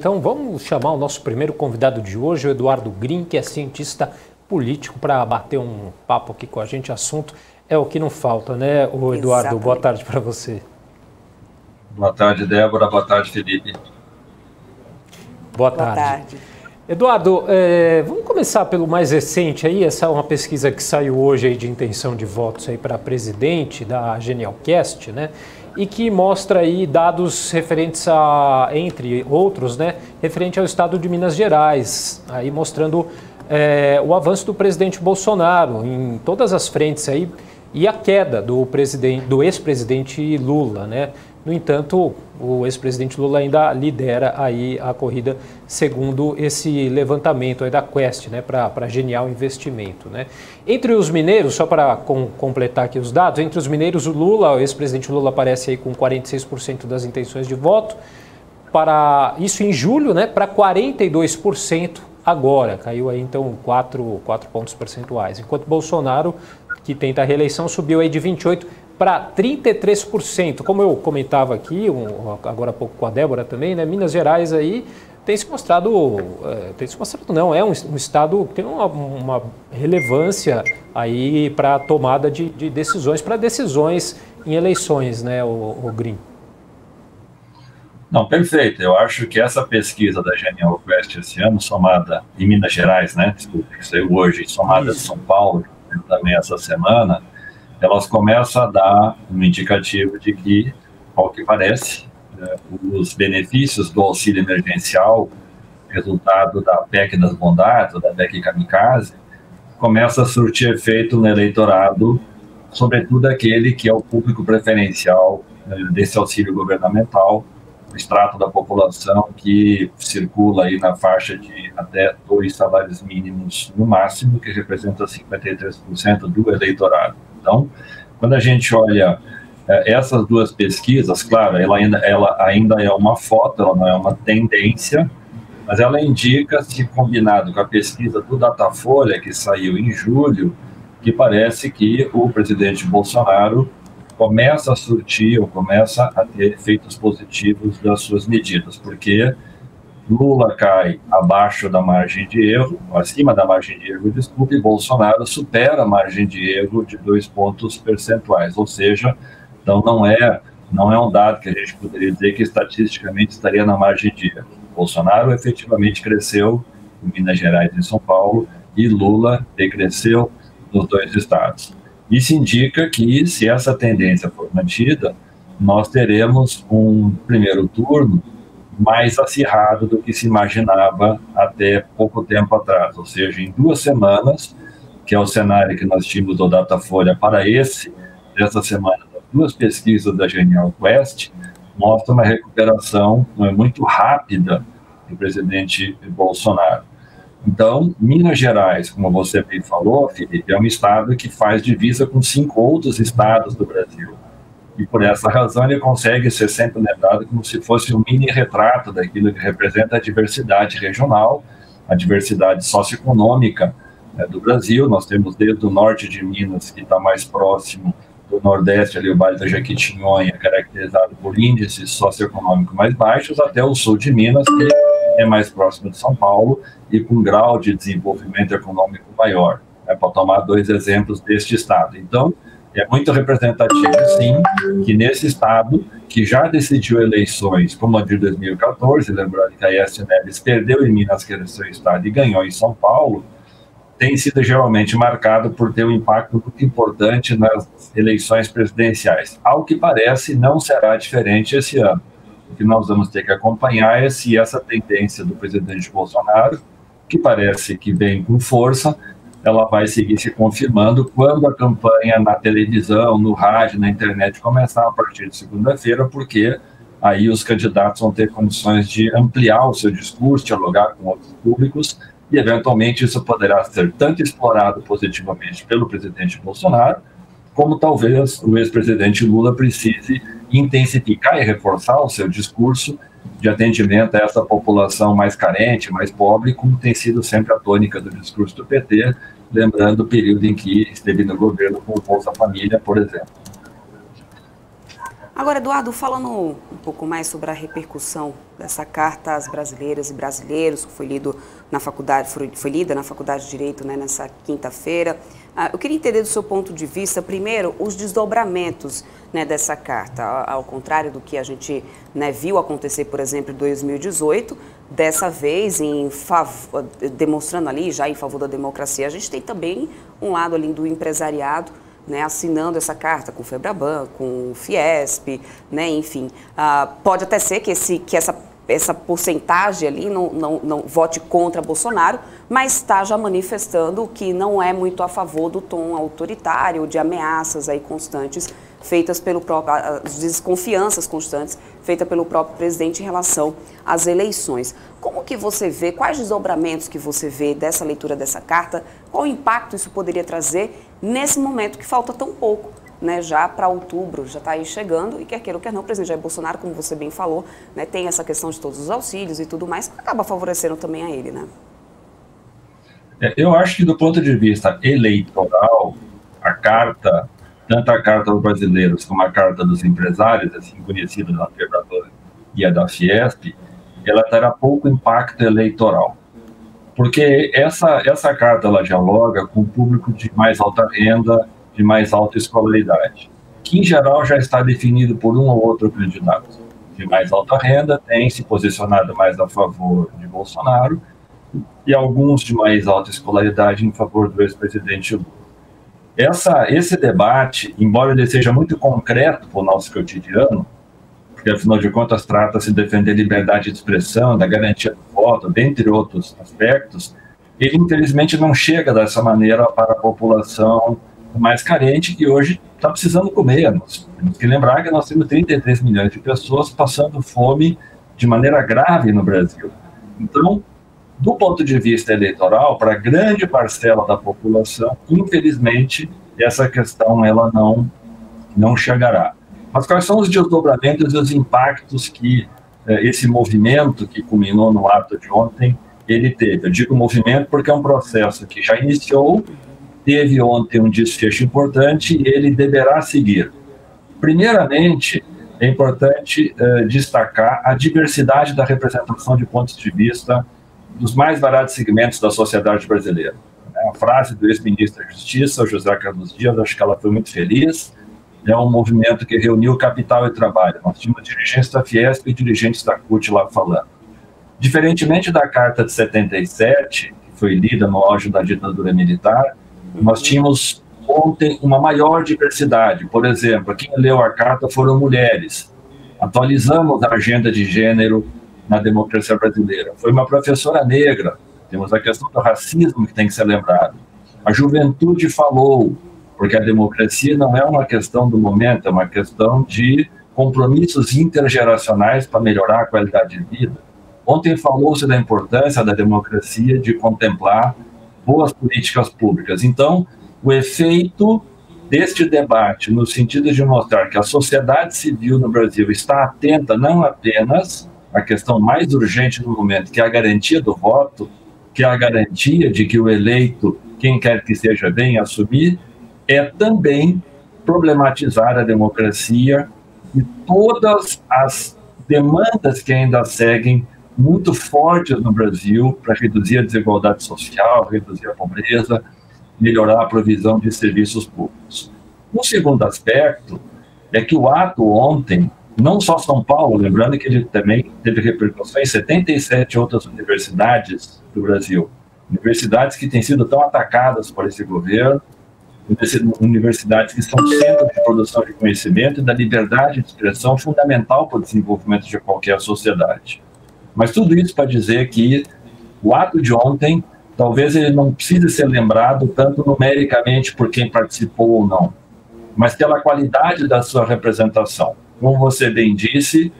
Então vamos chamar o nosso primeiro convidado de hoje, o Eduardo Grin, que é cientista político, para bater um papo aqui com a gente. Assunto é o que não falta, né, o Eduardo? Exatamente. Boa tarde para você. Boa tarde, Débora. Boa tarde, Felipe. Boa tarde. Eduardo, vamos começar pelo mais recente aí. Essa é uma pesquisa que saiu hoje aí de intenção de votos aí para presidente da Genialcast, né? E que mostra aí dados referentes a, entre outros, né, referente ao estado de Minas Gerais, aí mostrando o avanço do presidente Bolsonaro em todas as frentes aí e a queda do ex-presidente Lula, né? No entanto, o ex-presidente Lula ainda lidera aí a corrida, segundo esse levantamento aí da Quaest, né, para Genial Investimento, né? Entre os mineiros, só para completar aqui os dados, entre os mineiros o ex-presidente Lula aparece aí com 46% das intenções de voto, para isso em julho, né, para 42% agora, caiu aí então 4 pontos percentuais, enquanto Bolsonaro, que tenta a reeleição, subiu aí de 28% para 33%. Como eu comentava aqui, agora há pouco com a Débora também, né? Minas Gerais aí é um estado que tem uma relevância aí para a tomada de decisões, para decisões em eleições, né, o Grin? Não, perfeito. Eu acho que essa pesquisa da Genialquest esse ano, somada em Minas Gerais, né, que saiu hoje, somada de São Paulo também essa semana, elas começam a dar um indicativo de que, ao que parece, os benefícios do auxílio emergencial, resultado da PEC das bondades, ou da PEC kamikaze, começa a surtir efeito no eleitorado, sobretudo aquele que é o público preferencial desse auxílio governamental, o extrato da população que circula aí na faixa de até 2 salários mínimos no máximo, que representa 53% do eleitorado. Então, quando a gente olha essas duas pesquisas, claro, ela ainda é uma foto, ela não é uma tendência, mas ela indica, se combinado com a pesquisa do Datafolha, que saiu em julho, que parece que o presidente Bolsonaro começa a surtir ou começa a ter efeitos positivos das suas medidas, porque Lula cai abaixo da margem de erro, acima da margem de erro, desculpe, e Bolsonaro supera a margem de erro de 2 pontos percentuais, ou seja, então não é um dado que a gente poderia dizer que estatisticamente estaria na margem de erro. Bolsonaro efetivamente cresceu em Minas Gerais e em São Paulo, e Lula decresceu nos dois estados. Isso indica que, se essa tendência for mantida, nós teremos um primeiro turno mais acirrado do que se imaginava até pouco tempo atrás, ou seja, em 2 semanas, que é o cenário que nós tínhamos do Datafolha para essa semana, das duas pesquisas da Genialquest, mostra uma recuperação muito rápida do presidente Bolsonaro. Então, Minas Gerais, como você bem falou, Felipe, é um estado que faz divisa com 5 outros estados do Brasil. E por essa razão ele consegue ser sempre lembrado como se fosse um mini-retrato daquilo que representa a diversidade regional, a diversidade socioeconômica, né, do Brasil. Nós temos desde o norte de Minas, que está mais próximo do nordeste, ali o Vale da Jaquitinhonha, caracterizado por índices socioeconômicos mais baixos, até o sul de Minas, que é mais próximo de São Paulo e com um grau de desenvolvimento econômico maior. É para tomar 2 exemplos deste estado. Então, é muito representativo, sim, que nesse estado, que já decidiu eleições, como a de 2014, lembrando que a Aécio Neves perdeu em Minas, que era seu estado, e ganhou em São Paulo, tem sido geralmente marcado por ter um impacto muito importante nas eleições presidenciais. Ao que parece, não será diferente esse ano. O que nós vamos ter que acompanhar é se essa tendência do presidente Bolsonaro, que parece que vem com força, ela vai seguir se confirmando quando a campanha na televisão, no rádio, na internet começar a partir de segunda-feira, porque aí os candidatos vão ter condições de ampliar o seu discurso, dialogar com outros públicos, e eventualmente isso poderá ser tanto explorado positivamente pelo presidente Bolsonaro, como talvez o ex-presidente Lula precise intensificar e reforçar o seu discurso de atendimento a essa população mais carente, mais pobre, como tem sido sempre a tônica do discurso do PT, lembrando o período em que esteve no governo com o Bolsa Família, por exemplo. Agora, Eduardo, falando um pouco mais sobre a repercussão dessa carta às brasileiras e brasileiros, que foi lida na Faculdade de Direito, né, nessa quinta-feira, eu queria entender do seu ponto de vista, primeiro, os desdobramentos, né, dessa carta. Ao contrário do que a gente, né, viu acontecer, por exemplo, em 2018, dessa vez, demonstrando ali, já em favor da democracia, a gente tem também um lado ali do empresariado, né, assinando essa carta com o Febraban, com o Fiesp, né, enfim. Pode até ser que essa porcentagem ali não vote contra Bolsonaro, mas está já manifestando que não é muito a favor do tom autoritário, de ameaças aí constantes feitas pelo próprio, as desconfianças constantes feitas pelo próprio presidente em relação às eleições. Como que você vê, quais desdobramentos que você vê dessa leitura dessa carta, qual impacto isso poderia trazer nesse momento que falta tão pouco, né, já para outubro, já está aí chegando, e quer queira ou quer não, o presidente Jair Bolsonaro, como você bem falou, né, tem essa questão de todos os auxílios e tudo mais, acaba favorecendo também a ele, né? Eu acho que do ponto de vista eleitoral, a carta, tanto a carta dos brasileiros como a carta dos empresários, assim conhecida na Febraban e a da Fiesp, ela terá pouco impacto eleitoral, porque essa carta ela dialoga com o público de mais alta renda, de mais alta escolaridade, que em geral já está definido por um ou outro candidato. De mais alta renda tem se posicionado mais a favor de Bolsonaro e alguns de mais alta escolaridade em favor do ex-presidente Lula. Esse debate, embora ele seja muito concreto para o nosso cotidiano, porque afinal de contas trata-se de defender a liberdade de expressão, da garantia do voto, dentre outros aspectos, ele infelizmente não chega dessa maneira para a população mais carente, que hoje está precisando comer. Nós temos que lembrar que nós temos 33 milhões de pessoas passando fome de maneira grave no Brasil. Então, do ponto de vista eleitoral, para a grande parcela da população, infelizmente, essa questão ela não chegará. Mas quais são os desdobramentos e os impactos que esse movimento que culminou no ato de ontem, ele teve? Eu digo movimento porque é um processo que já iniciou, teve ontem um desfecho importante e ele deverá seguir. Primeiramente, é importante destacar a diversidade da representação de pontos de vista dos mais variados segmentos da sociedade brasileira. A frase do ex-ministro da Justiça, José Carlos Dias, acho que ela foi muito feliz, é um movimento que reuniu capital e trabalho. Nós tínhamos dirigentes da Fiesp e dirigentes da CUT lá falando. Diferentemente da Carta de 77, que foi lida no auge da ditadura militar, nós tínhamos ontem uma maior diversidade. Por exemplo, quem leu a carta foram mulheres. Atualizamos a agenda de gênero na democracia brasileira. Foi uma professora negra. Temos a questão do racismo que tem que ser lembrado. A juventude falou, porque a democracia não é uma questão do momento, é uma questão de compromissos intergeracionais para melhorar a qualidade de vida. Ontem falou-se da importância da democracia de contemplar boas políticas públicas. Então, o efeito deste debate, no sentido de mostrar que a sociedade civil no Brasil está atenta não apenas à questão mais urgente no momento, que é a garantia do voto, que é a garantia de que o eleito, quem quer que seja, venha assumir, é também problematizar a democracia e todas as demandas que ainda seguem muito fortes no Brasil para reduzir a desigualdade social, reduzir a pobreza, melhorar a provisão de serviços públicos. Um segundo aspecto é que o ato ontem, não só São Paulo, lembrando que ele também teve repercussões em 77 outras universidades do Brasil, universidades que têm sido tão atacadas por esse governo, universidades que são centro de produção de conhecimento e da liberdade de expressão fundamental para o desenvolvimento de qualquer sociedade. Mas tudo isso para dizer que o ato de ontem, talvez ele não precise ser lembrado tanto numericamente por quem participou ou não, mas pela qualidade da sua representação. Como você bem disse,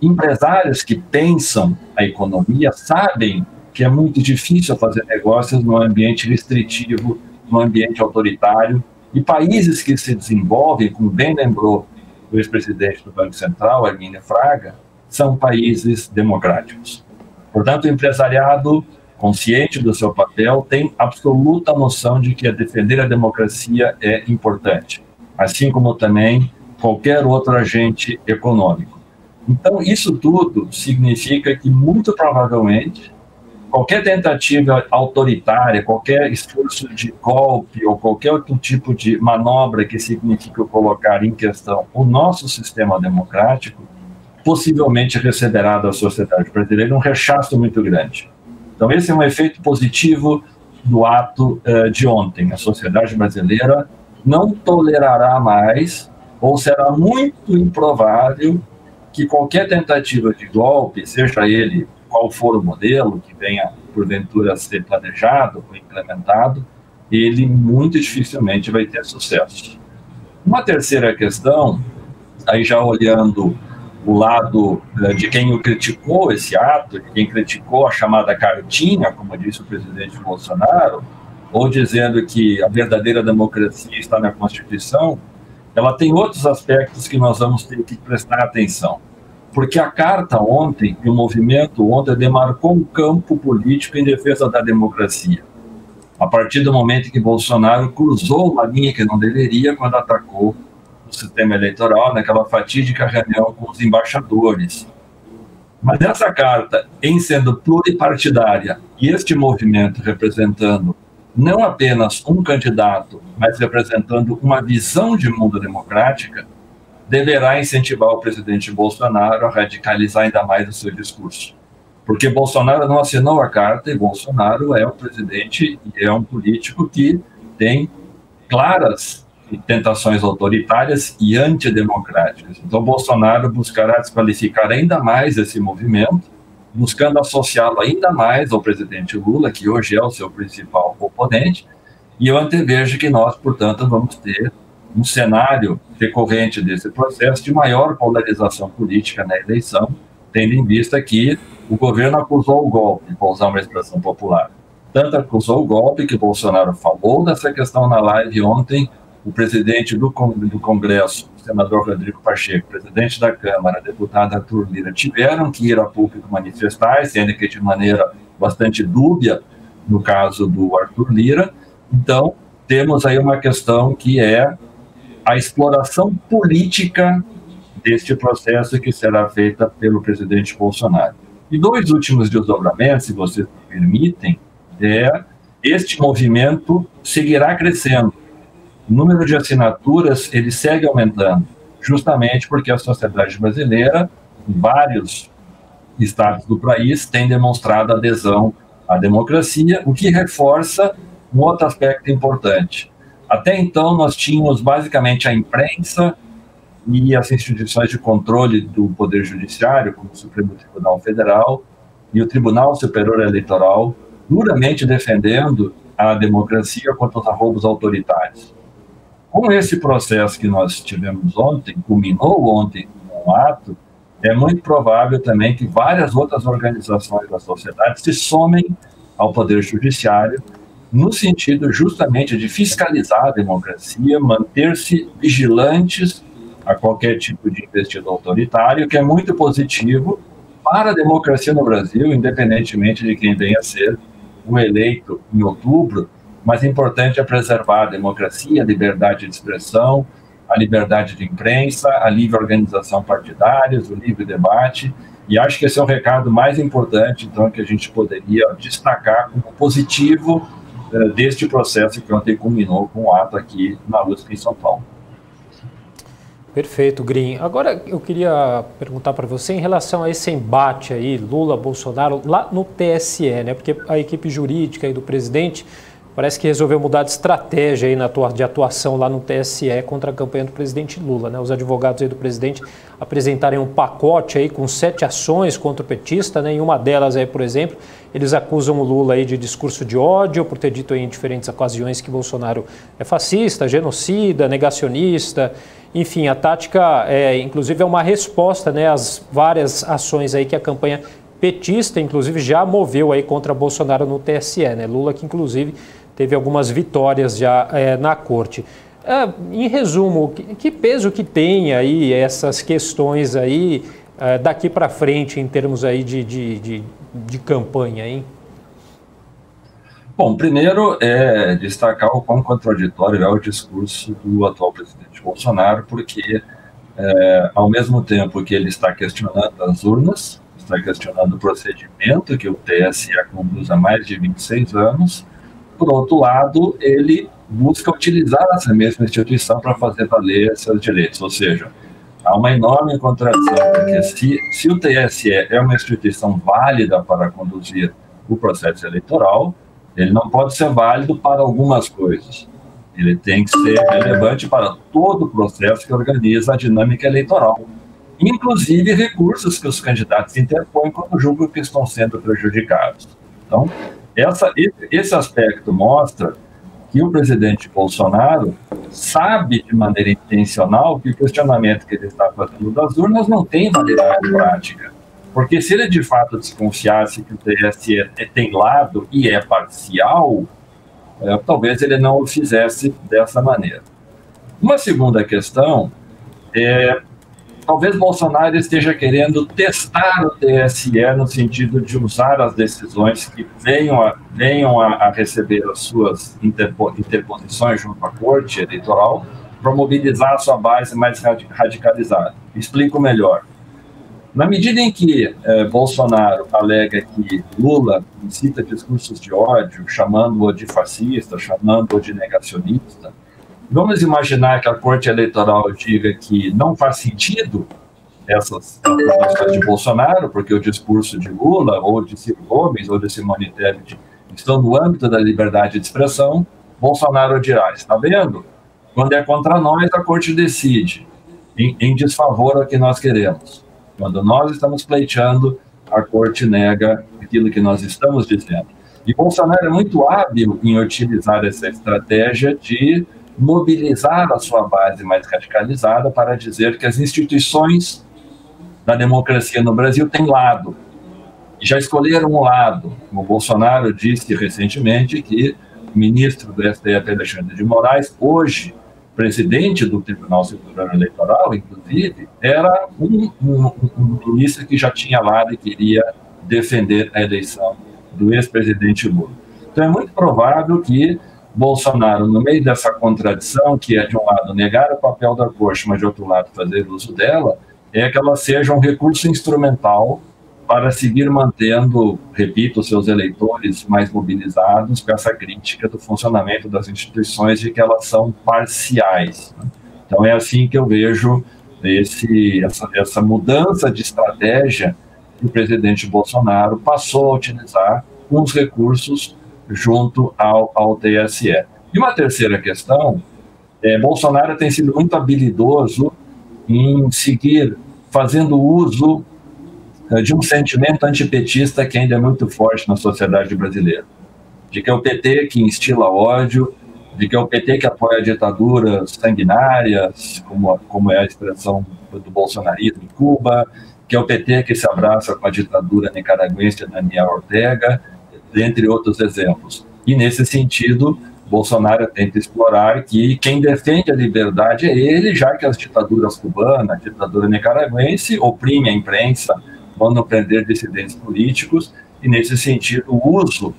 empresários que pensam a economia sabem que é muito difícil fazer negócios num ambiente restritivo, num ambiente autoritário, e países que se desenvolvem, como bem lembrou o ex-presidente do Banco Central, Armínio Fraga, são países democráticos. Portanto, o empresariado, consciente do seu papel, tem absoluta noção de que defender a democracia é importante, assim como também qualquer outro agente econômico. Então, isso tudo significa que, muito provavelmente, qualquer tentativa autoritária, qualquer esforço de golpe ou qualquer outro tipo de manobra que signifique colocar em questão o nosso sistema democrático, possivelmente receberá da sociedade brasileira um rechaço muito grande. Então, esse é um efeito positivo do ato de ontem. A sociedade brasileira não tolerará mais, ou será muito improvável, que qualquer tentativa de golpe, seja ele qual for o modelo que venha, porventura, a ser planejado ou implementado, ele muito dificilmente vai ter sucesso. Uma terceira questão, aí já olhando o lado de quem criticou esse ato, de quem criticou a chamada cartinha, como disse o presidente Bolsonaro, ou dizendo que a verdadeira democracia está na Constituição, ela tem outros aspectos que nós vamos ter que prestar atenção. Porque a carta ontem, e o movimento ontem, demarcou um campo político em defesa da democracia. A partir do momento que Bolsonaro cruzou uma linha que não deveria, quando atacou o sistema eleitoral, naquela fatídica reunião com os embaixadores. Mas essa carta, em sendo pluripartidária, e este movimento representando não apenas um candidato, mas representando uma visão de mundo democrática, deverá incentivar o presidente Bolsonaro a radicalizar ainda mais o seu discurso. Porque Bolsonaro não assinou a carta e Bolsonaro é um presidente e é um político que tem claras tentações autoritárias e antidemocráticas. Então, Bolsonaro buscará desqualificar ainda mais esse movimento, buscando associá-lo ainda mais ao presidente Lula, que hoje é o seu principal oponente, e eu antevejo que nós, portanto, vamos ter um cenário decorrente desse processo de maior polarização política na eleição, tendo em vista que o governo acusou o golpe, para usar uma expressão popular. Tanto acusou o golpe que Bolsonaro falou dessa questão na live ontem, o presidente do Congresso, o senador Rodrigo Pacheco, presidente da Câmara, deputado Arthur Lira, tiveram que ir a público manifestar, sendo que de maneira bastante dúbia, no caso do Arthur Lira. Então, temos aí uma questão que é a exploração política deste processo que será feita pelo presidente Bolsonaro. E dois últimos desdobramentos, se vocês me permitem, este movimento seguirá crescendo. O número de assinaturas, ele segue aumentando, justamente porque a sociedade brasileira, em vários estados do país, tem demonstrado adesão à democracia, o que reforça um outro aspecto importante. Até então, nós tínhamos basicamente a imprensa e as instituições de controle do Poder Judiciário, como o Supremo Tribunal Federal e o Tribunal Superior Eleitoral, duramente defendendo a democracia contra os arroubos autoritários. Com esse processo que nós tivemos ontem, culminou ontem um ato, é muito provável também que várias outras organizações da sociedade se somem ao Poder Judiciário no sentido justamente de fiscalizar a democracia, manter-se vigilantes a qualquer tipo de investidor autoritário, que é muito positivo para a democracia no Brasil, independentemente de quem venha a ser o eleito em outubro. Mas é importante é preservar a democracia, a liberdade de expressão, a liberdade de imprensa, a livre organização partidária, o livre debate. E acho que esse é o recado mais importante, então, que a gente poderia destacar como positivo deste processo que ontem culminou com o ato aqui na USP em São Paulo. Perfeito, Grin. Agora eu queria perguntar para você em relação a esse embate aí, Lula-Bolsonaro, lá no TSE, né? Porque a equipe jurídica aí do presidente parece que resolveu mudar de estratégia aí de atuação lá no TSE contra a campanha do presidente Lula, né? Os advogados aí do presidente apresentarem um pacote aí com 7 ações contra o petista, né? Em uma delas aí, por exemplo, eles acusam o Lula aí de discurso de ódio por ter dito aí em diferentes ocasiões que Bolsonaro é fascista, genocida, negacionista. Enfim, a tática, inclusive, é uma resposta, né, às várias ações aí que a campanha petista, inclusive, já moveu aí contra Bolsonaro no TSE, né? Lula que, inclusive, teve algumas vitórias já na corte. Em resumo, que peso que tem aí essas questões aí daqui para frente em termos aí de campanha, hein? Bom, primeiro é destacar o quão contraditório é o discurso do atual presidente Bolsonaro, porque ao mesmo tempo que ele está questionando as urnas, está questionando o procedimento que o TSE conduz há mais de 26 anos, por outro lado, ele busca utilizar essa mesma instituição para fazer valer seus direitos, ou seja, há uma enorme contradição, porque se o TSE é uma instituição válida para conduzir o processo eleitoral, ele não pode ser válido para algumas coisas. Ele tem que ser relevante para todo o processo que organiza a dinâmica eleitoral, inclusive recursos que os candidatos interpõem quando julgam que estão sendo prejudicados. Então, esse aspecto mostra que o presidente Bolsonaro sabe de maneira intencional que o questionamento que ele está fazendo das urnas não tem validade prática, porque se ele de fato desconfiasse que o TSE tem lado e é parcial, talvez ele não o fizesse dessa maneira. Uma segunda questão é, talvez Bolsonaro esteja querendo testar o TSE no sentido de usar as decisões que venham a receber as suas interposições junto à corte eleitoral para mobilizar a sua base mais radicalizada. Explico melhor. Na medida em que Bolsonaro alega que Lula incita discursos de ódio, chamando-o de fascista, chamando-o de negacionista, vamos imaginar que a Corte Eleitoral diga que não faz sentido essas propostas de Bolsonaro, porque o discurso de Lula, ou de Ciro Gomes, ou de Simone Tebet, estão no âmbito da liberdade de expressão, Bolsonaro dirá, está vendo? Quando é contra nós, a Corte decide, em desfavor ao que nós queremos. Quando nós estamos pleiteando, a Corte nega aquilo que nós estamos dizendo. E Bolsonaro é muito hábil em utilizar essa estratégia de mobilizar a sua base mais radicalizada para dizer que as instituições da democracia no Brasil têm lado. E já escolheram um lado. O Bolsonaro disse recentemente que o ministro do STF, Alexandre de Moraes, hoje presidente do Tribunal Superior Eleitoral, inclusive, era um ministro que já tinha lado e queria defender a eleição do ex-presidente Lula. Então é muito provável que Bolsonaro, no meio dessa contradição, que é de um lado negar o papel da corte, mas de outro lado fazer uso dela, é que ela seja um recurso instrumental para seguir mantendo, repito, seus eleitores mais mobilizados com essa crítica do funcionamento das instituições de que elas são parciais. Então é assim que eu vejo essa mudança de estratégia que o presidente Bolsonaro passou a utilizar com os recursos junto ao TSE. E uma terceira questão, Bolsonaro tem sido muito habilidoso em seguir fazendo uso de um sentimento antipetista que ainda é muito forte na sociedade brasileira, de que é o PT que instila ódio, de que é o PT que apoia ditaduras sanguinárias, como é a expressão do bolsonarismo em Cuba, que é o PT que se abraça com a ditadura nicaragüense de Daniel Ortega, entre outros exemplos. E nesse sentido, Bolsonaro tenta explorar que quem defende a liberdade é ele, já que as ditaduras cubanas, a ditadura nicaragüense, oprime a imprensa, mandam prender dissidentes políticos, e nesse sentido o uso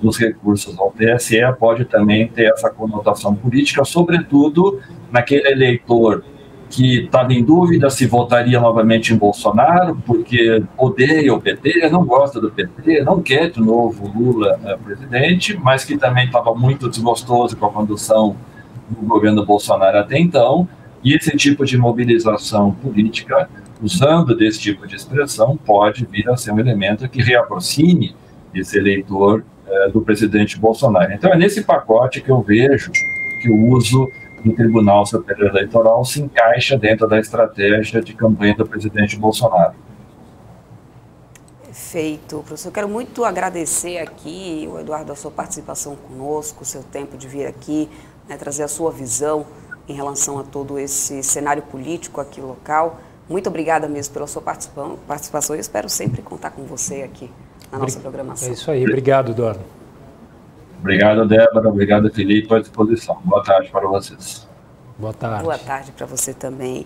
dos recursos ao TSE pode também ter essa conotação política, sobretudo naquele eleitor que estava em dúvida se votaria novamente em Bolsonaro, porque odeia o PT, não gosta do PT, não quer de novo o Lula presidente, mas que também estava muito desgostoso com a condução do governo Bolsonaro até então, e esse tipo de mobilização política, usando desse tipo de expressão, pode vir a ser um elemento que reaproxime esse eleitor do presidente Bolsonaro. Então é nesse pacote que eu vejo que o uso do Tribunal Superior Eleitoral se encaixa dentro da estratégia de campanha do presidente Bolsonaro. Perfeito. Professor, eu quero muito agradecer aqui, o Eduardo, a sua participação conosco, o seu tempo de vir aqui, né, trazer a sua visão em relação a todo esse cenário político aqui local. Muito obrigada mesmo pela sua participação e espero sempre contar com você aqui na nossa programação. É isso aí. Obrigado, Eduardo. Obrigado, Débora. Obrigado, Felipe, à disposição. Boa tarde para vocês. Boa tarde. Boa tarde para você também.